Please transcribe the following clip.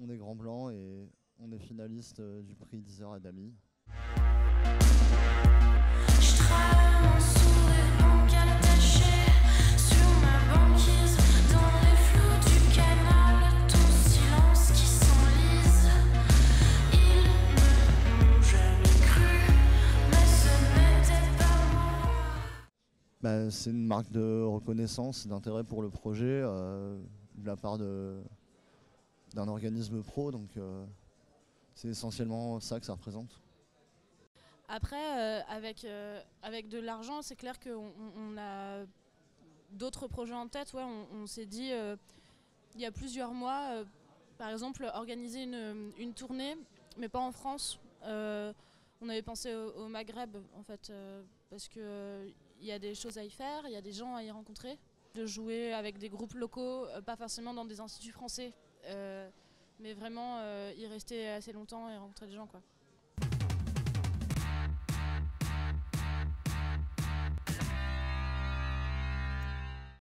On est Grand Blanc et on est finaliste du prix Deezer Adami. C'est une marque de reconnaissance et d'intérêt pour le projet de la part d'un organisme pro, donc c'est essentiellement ça que ça représente. Après, avec de l'argent, c'est clair qu'on a d'autres projets en tête. Ouais, on s'est dit, il y a plusieurs mois, par exemple, organiser une tournée, mais pas en France. On avait pensé au Maghreb, en fait, parce que il y a des choses à y faire, il y a des gens à y rencontrer, de jouer avec des groupes locaux, pas forcément dans des instituts français, mais vraiment y rester assez longtemps et rencontrer des gens, quoi.